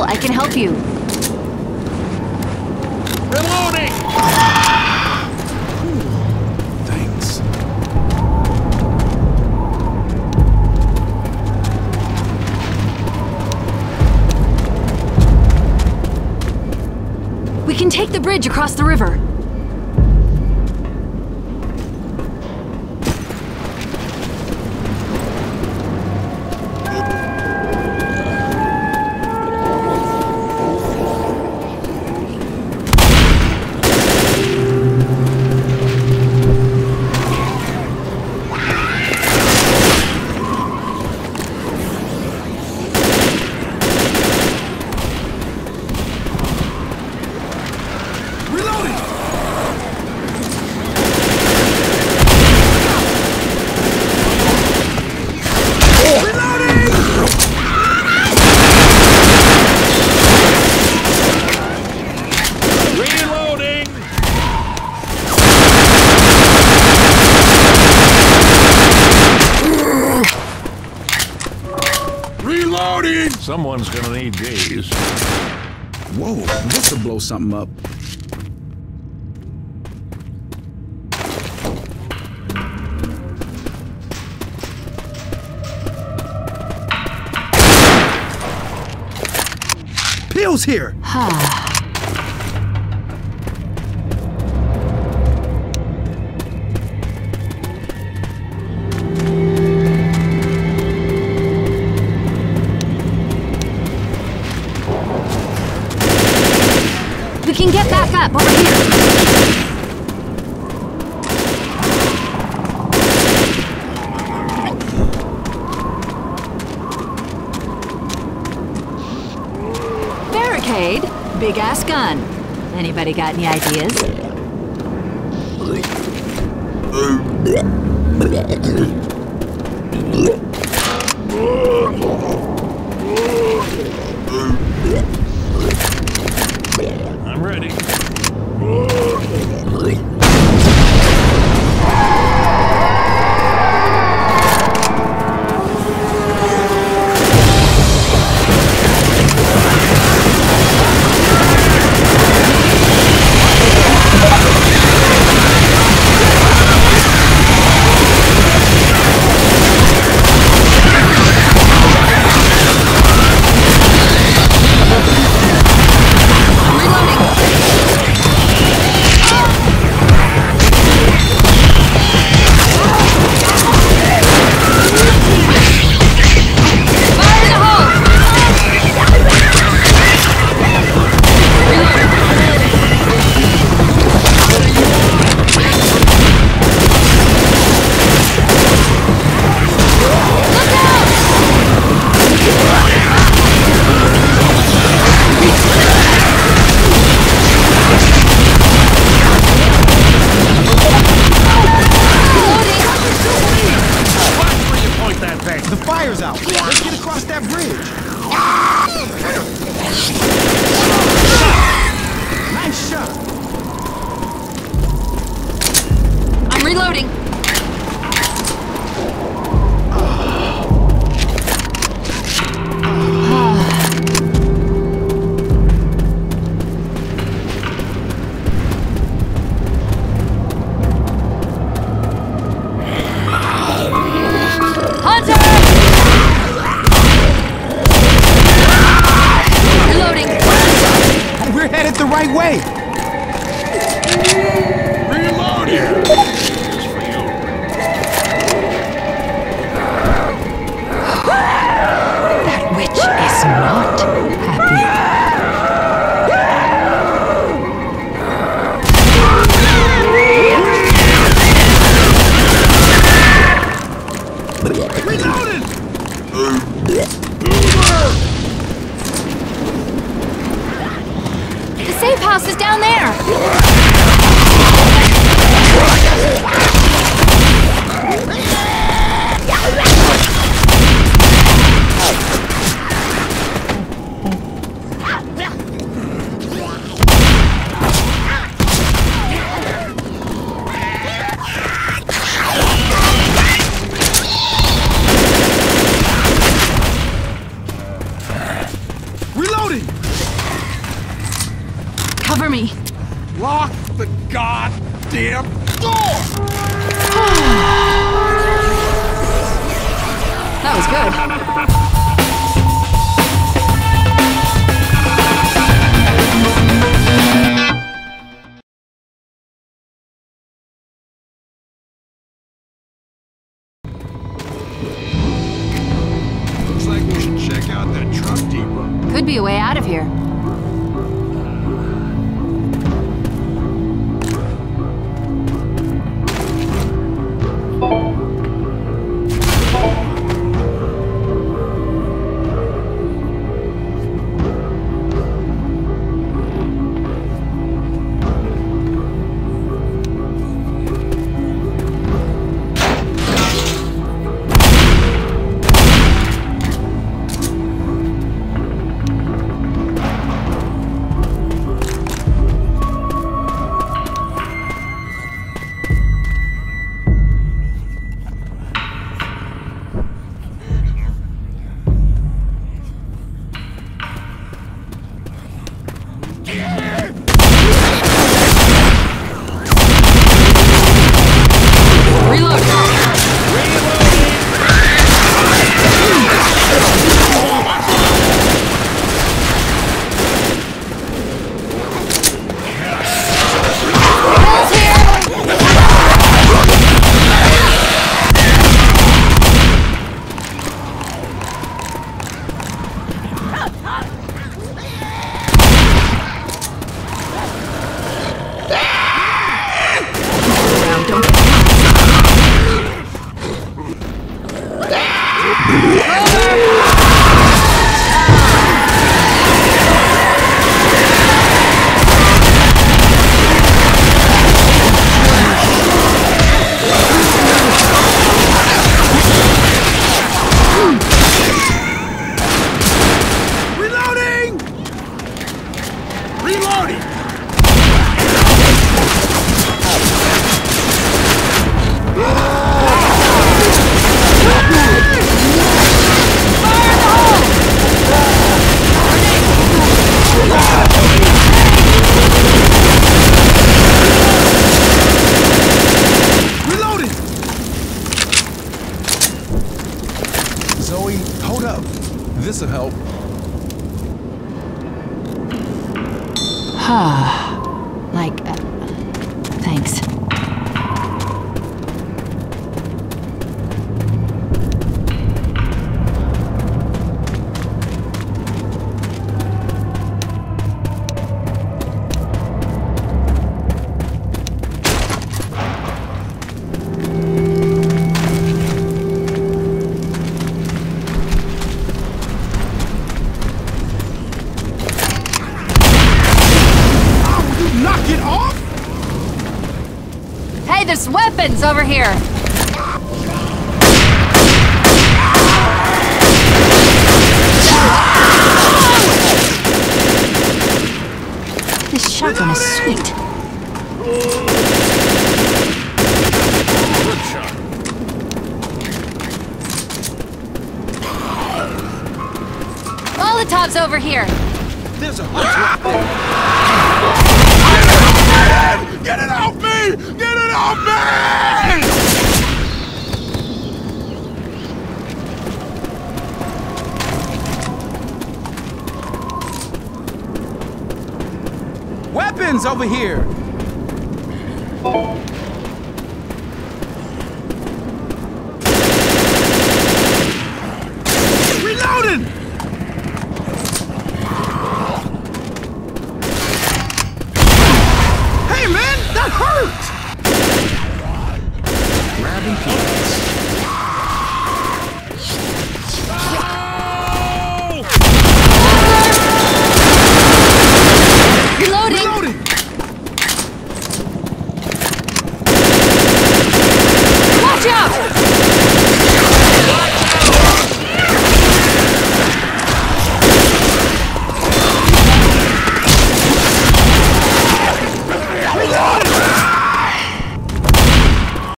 tell I can help you. Reloading! Thanks. We can take the bridge across the river. Someone's gonna need these. Whoa, this will blow something up. Peel's here! We can get back up over here. Barricade, big ass gun. Anybody got any ideas? I'm ready. Reloading! goddamn door! That was good. This'll help. Thanks. There's weapons over here! This shotgun is sweet. Molotov's over here! There's a hunter! Get it off me! Get it off me! Weapons over here!